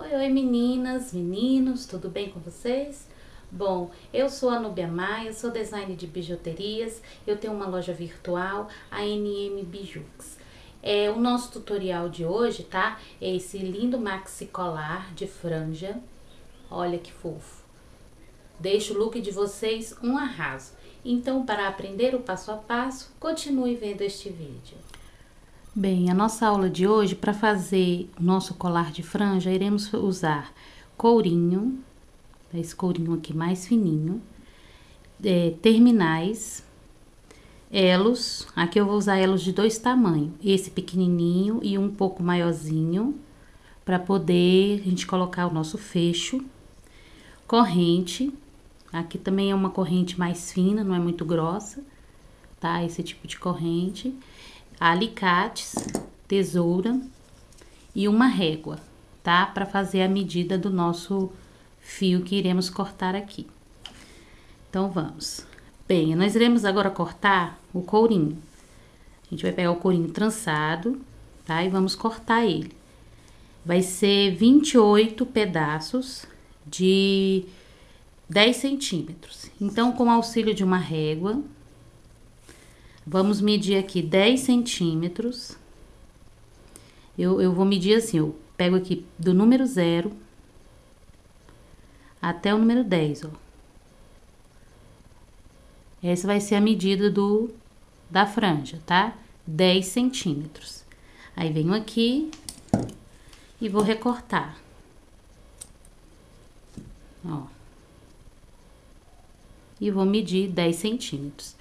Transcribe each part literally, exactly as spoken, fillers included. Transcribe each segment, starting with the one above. Oi, oi meninas, meninos, tudo bem com vocês? Bom, eu sou a Nubia Maia, sou designer de bijuterias, eu tenho uma loja virtual, a N M Bijoux. É, o nosso tutorial de hoje, tá? É esse lindo maxi colar de franja, olha que fofo. Deixa o look de vocês um arraso. Então, para aprender o passo a passo, continue vendo este vídeo. Bem, a nossa aula de hoje, para fazer o nosso colar de franja, iremos usar courinho, esse courinho aqui mais fininho, é, terminais, elos, aqui eu vou usar elos de dois tamanhos, esse pequenininho e um pouco maiorzinho, para poder a gente colocar o nosso fecho, corrente, aqui também é uma corrente mais fina, não é muito grossa, tá? Esse tipo de corrente. Alicates, tesoura e uma régua, tá? Para fazer a medida do nosso fio que iremos cortar aqui. Então, vamos. Bem, nós iremos agora cortar o courinho. A gente vai pegar o courinho trançado, tá? E vamos cortar ele. Vai ser vinte e oito pedaços de dez centímetros. Então, com o auxílio de uma régua, vamos medir aqui dez centímetros. Eu, eu vou medir assim, eu pego aqui do número zero até o número dez, ó. Essa vai ser a medida do, da franja, tá? dez centímetros. Aí, venho aqui e vou recortar. Ó. E vou medir dez centímetros.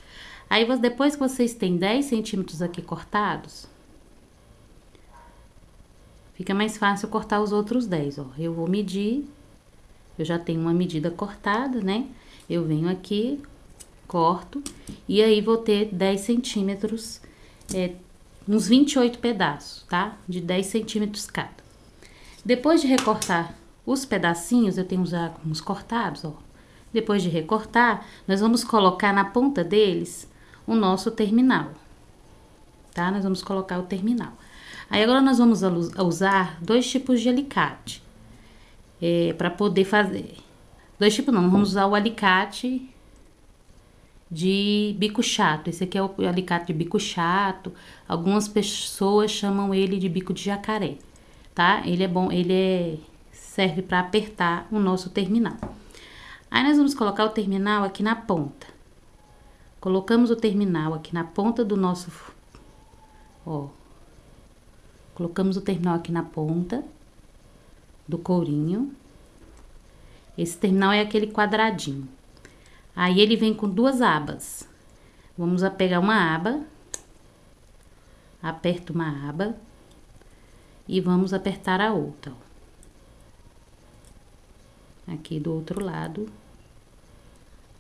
Aí, depois que vocês têm dez centímetros aqui cortados, fica mais fácil cortar os outros dez, ó. Eu vou medir, eu já tenho uma medida cortada, né? Eu venho aqui, corto, e aí vou ter dez centímetros, é, uns vinte e oito pedaços, tá? De dez centímetros cada. Depois de recortar os pedacinhos, eu tenho já uns cortados, ó. Depois de recortar, nós vamos colocar na ponta deles o nosso terminal, tá? Nós vamos colocar o terminal. Aí, agora, nós vamos usar dois tipos de alicate, é, para poder fazer... Dois tipos não, vamos usar o alicate de bico chato. Esse aqui é o alicate de bico chato, algumas pessoas chamam ele de bico de jacaré, tá? Ele é bom, ele é, serve para apertar o nosso terminal. Aí, nós vamos colocar o terminal aqui na ponta. Colocamos o terminal aqui na ponta do nosso... Ó. Colocamos o terminal aqui na ponta do courinho. Esse terminal é aquele quadradinho. Aí, ele vem com duas abas. Vamos a pegar uma aba. Aperta uma aba. E vamos apertar a outra, ó. Aqui do outro lado,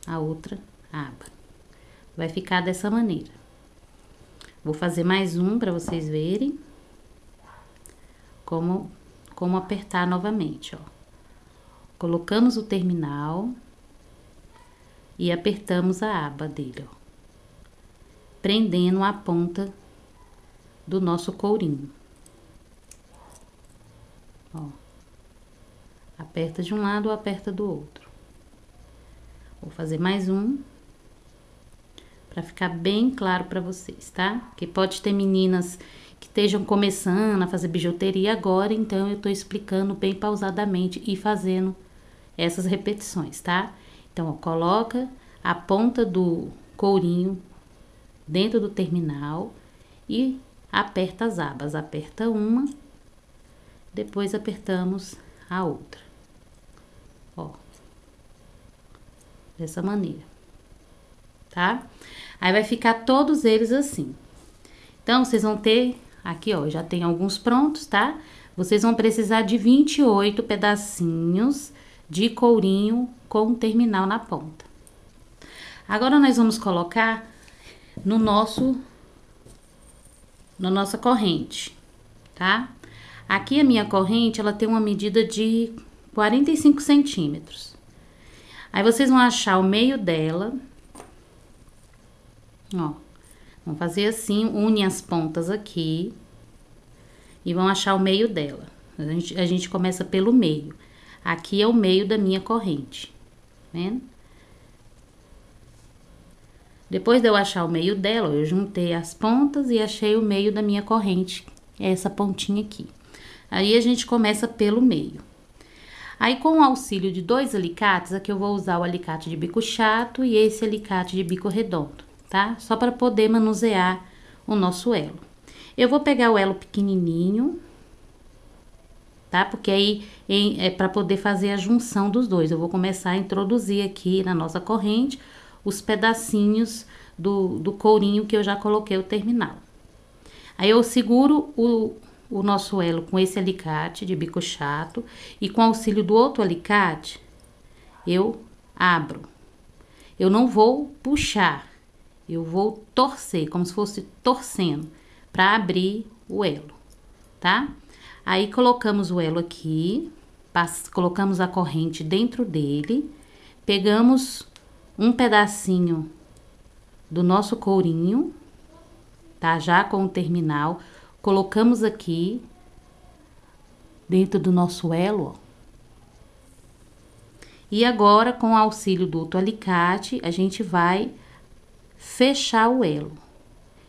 a outra aba. Vai ficar dessa maneira. Vou fazer mais um para vocês verem como, como apertar novamente, ó. Colocamos o terminal e apertamos a aba dele, ó. Prendendo a ponta do nosso courinho. Ó. Aperta de um lado, aperta do outro. Vou fazer mais um, para ficar bem claro para vocês, tá? Porque pode ter meninas que estejam começando a fazer bijuteria agora, então eu tô explicando bem pausadamente e fazendo essas repetições, tá? Então, ó, coloca a ponta do courinho dentro do terminal e aperta as abas. Aperta uma, depois apertamos a outra. Ó, dessa maneira, tá? Aí, vai ficar todos eles assim. Então, vocês vão ter, aqui, ó, já tem alguns prontos, tá? Vocês vão precisar de vinte e oito pedacinhos de courinho com terminal na ponta. Agora, nós vamos colocar no nosso, na nossa corrente, tá? Aqui, a minha corrente, ela tem uma medida de quarenta e cinco centímetros. Aí, vocês vão achar o meio dela, ó, vão fazer assim, une as pontas aqui e vão achar o meio dela. A gente, a gente começa pelo meio. Aqui é o meio da minha corrente, tá vendo? Depois de eu achar o meio dela, eu juntei as pontas e achei o meio da minha corrente, essa pontinha aqui. Aí a gente começa pelo meio. Aí, com o auxílio de dois alicates, aqui eu vou usar o alicate de bico chato e esse alicate de bico redondo, tá? Só para poder manusear o nosso elo. Eu vou pegar o elo pequenininho, tá? Porque aí em, é para poder fazer a junção dos dois. Eu vou começar a introduzir aqui na nossa corrente os pedacinhos do, do courinho que eu já coloquei o terminal. Aí eu seguro o, o nosso elo com esse alicate de bico chato e com o auxílio do outro alicate eu abro. Eu não vou puxar, eu vou torcer, como se fosse torcendo, para abrir o elo, tá? Aí colocamos o elo aqui, colocamos a corrente dentro dele, pegamos um pedacinho do nosso courinho, tá? Já com o terminal, colocamos aqui dentro do nosso elo, ó. E agora, com o auxílio do outro alicate, a gente vai fechar o elo.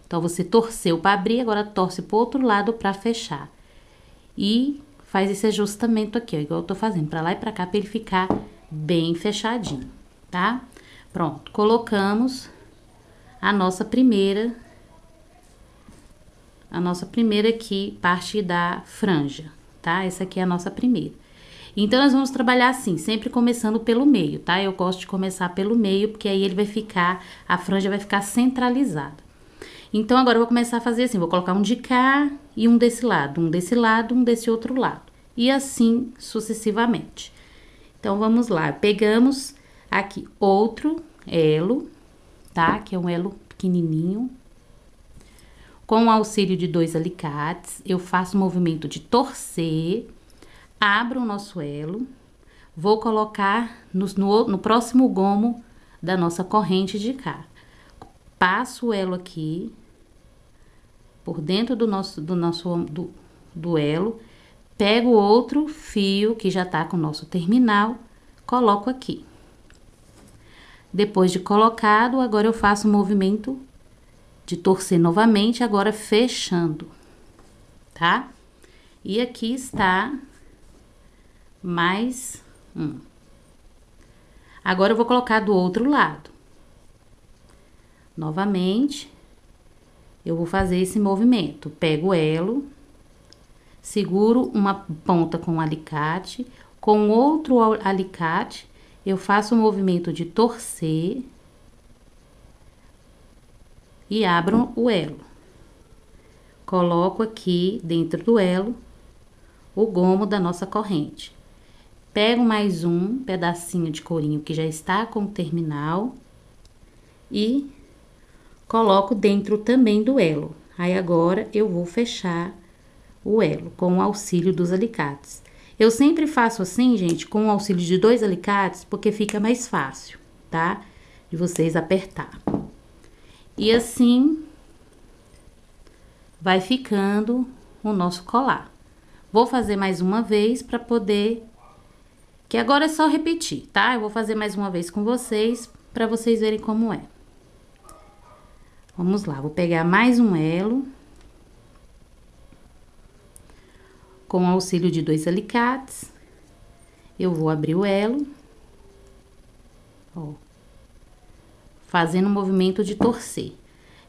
Então, você torceu para abrir, agora torce para o outro lado para fechar. E faz esse ajustamento aqui, ó, igual eu tô fazendo, para lá e para cá, para ele ficar bem fechadinho, tá? Pronto, colocamos a nossa primeira, a nossa primeira aqui, parte da franja, tá? Essa aqui é a nossa primeira. Então, nós vamos trabalhar assim, sempre começando pelo meio, tá? Eu gosto de começar pelo meio, porque aí ele vai ficar, a franja vai ficar centralizada. Então, agora eu vou começar a fazer assim, vou colocar um de cá e um desse lado, um desse lado, um desse outro lado. E assim, sucessivamente. Então, vamos lá, pegamos aqui outro elo, tá? Que é um elo pequenininho. Com o auxílio de dois alicates, eu faço o movimento de torcer, abro o nosso elo, vou colocar no, no, no próximo gomo da nossa corrente de cá. Passo o elo aqui, por dentro do nosso, do nosso, do, do elo, pego outro fio que já tá com o nosso terminal, coloco aqui. Depois de colocado, agora eu faço o movimento de torcer novamente, agora fechando, tá? E aqui está mais um. Agora eu vou colocar do outro lado. Novamente, eu vou fazer esse movimento. Pego o elo, seguro uma ponta com um alicate, com outro alicate, eu faço o movimento de torcer e abro o elo. Coloco aqui dentro do elo o gomo da nossa corrente. Pego mais um pedacinho de courinho que já está com o terminal e coloco dentro também do elo. Aí agora eu vou fechar o elo com o auxílio dos alicates. Eu sempre faço assim, gente, com o auxílio de dois alicates, porque fica mais fácil, tá? De vocês apertar. E assim vai ficando o nosso colar. Vou fazer mais uma vez para poder, que agora é só repetir, tá? Eu vou fazer mais uma vez com vocês para vocês verem como é. Vamos lá, vou pegar mais um elo com o auxílio de dois alicates. Eu vou abrir o elo, ó, fazendo o movimento de torcer.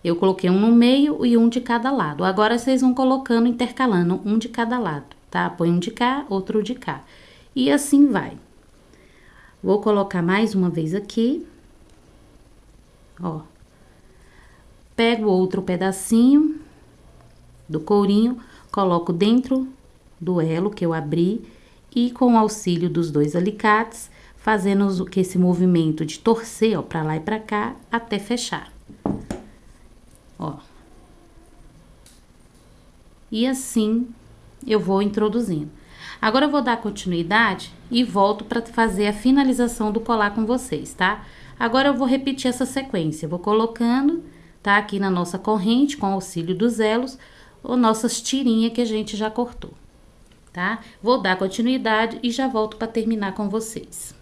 Eu coloquei um no meio e um de cada lado. Agora, vocês vão colocando, intercalando um de cada lado, tá? Põe um de cá, outro de cá. E assim vai. Vou colocar mais uma vez aqui. Ó. Pego outro pedacinho do courinho, coloco dentro do elo que eu abri. E com o auxílio dos dois alicates, fazendo esse movimento de torcer, ó, pra lá e pra cá, até fechar. Ó. E assim eu vou introduzindo. Agora eu vou dar continuidade e volto pra fazer a finalização do colar com vocês, tá? Agora eu vou repetir essa sequência. Vou colocando, tá? Aqui na nossa corrente, com o auxílio dos elos, ou nossas tirinhas que a gente já cortou. tá? Vou dar continuidade e já volto para terminar com vocês.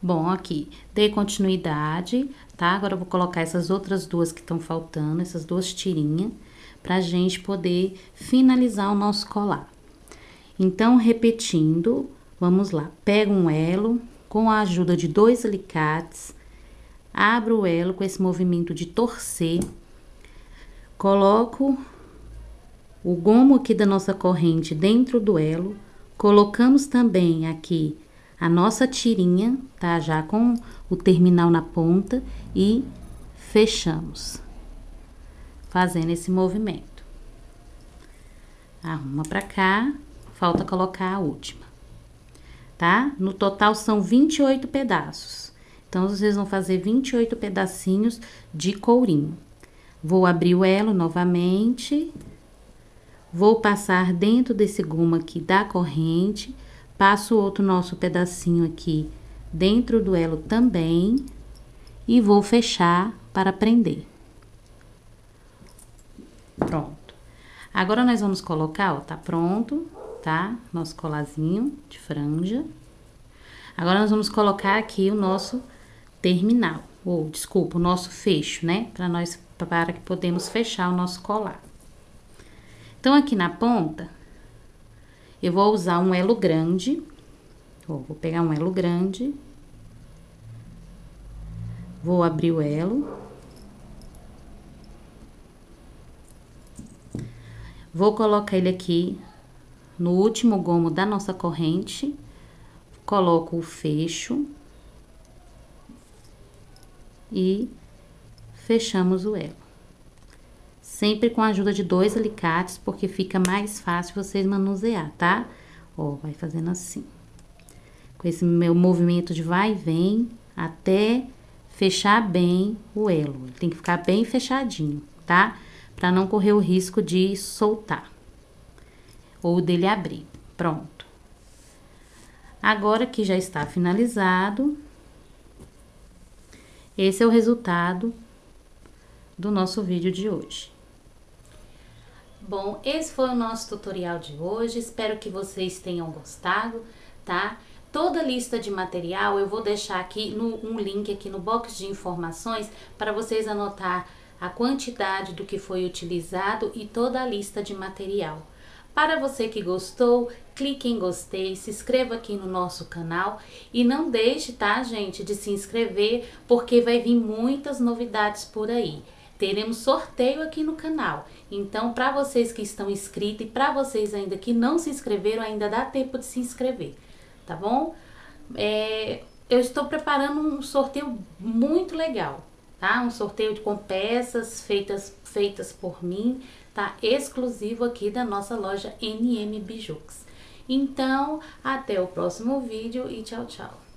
Bom, aqui, dei continuidade, tá? Agora eu vou colocar essas outras duas que estão faltando, essas duas tirinhas, pra gente poder finalizar o nosso colar. Então, repetindo, vamos lá. Pego um elo com a ajuda de dois alicates, abro o elo com esse movimento de torcer, coloco o gomo aqui da nossa corrente dentro do elo, colocamos também aqui a nossa tirinha, tá? Já com o terminal na ponta e fechamos, fazendo esse movimento. Arruma pra cá, falta colocar a última, tá? No total são vinte e oito pedaços, então vocês vão fazer vinte e oito pedacinhos de courinho. Vou abrir o elo novamente, vou passar dentro desse gomo aqui da corrente, passo outro nosso pedacinho aqui dentro do elo também e vou fechar para prender. Pronto. Agora, nós vamos colocar, ó, tá pronto, tá? Nosso colazinho de franja. Agora, nós vamos colocar aqui o nosso terminal, ou, desculpa, o nosso fecho, né? Para nós, para que podemos fechar o nosso colar. Então, aqui na ponta, eu vou usar um elo grande, ó, vou pegar um elo grande, vou abrir o elo, vou colocar ele aqui no último gomo da nossa corrente, coloco o fecho e fechamos o elo. Sempre com a ajuda de dois alicates, porque fica mais fácil vocês manusear, tá? Ó, vai fazendo assim. Com esse meu movimento de vai e vem, até fechar bem o elo. Ele tem que ficar bem fechadinho, tá? Pra não correr o risco de soltar. Ou dele abrir. Pronto. Agora que já está finalizado, esse é o resultado do nosso vídeo de hoje. Bom, esse foi o nosso tutorial de hoje, espero que vocês tenham gostado, tá? Toda a lista de material eu vou deixar aqui, no, um link aqui no box de informações, para vocês anotar a quantidade do que foi utilizado e toda a lista de material. Para você que gostou, clique em gostei, se inscreva aqui no nosso canal e não deixe, tá, gente, de se inscrever, porque vai vir muitas novidades por aí. Teremos sorteio aqui no canal, então para vocês que estão inscritos e para vocês ainda que não se inscreveram, ainda dá tempo de se inscrever, tá bom? É, eu estou preparando um sorteio muito legal, tá? Um sorteio com peças feitas, feitas por mim, tá? Exclusivo aqui da nossa loja N M Bijoux. Então, até o próximo vídeo e tchau, tchau!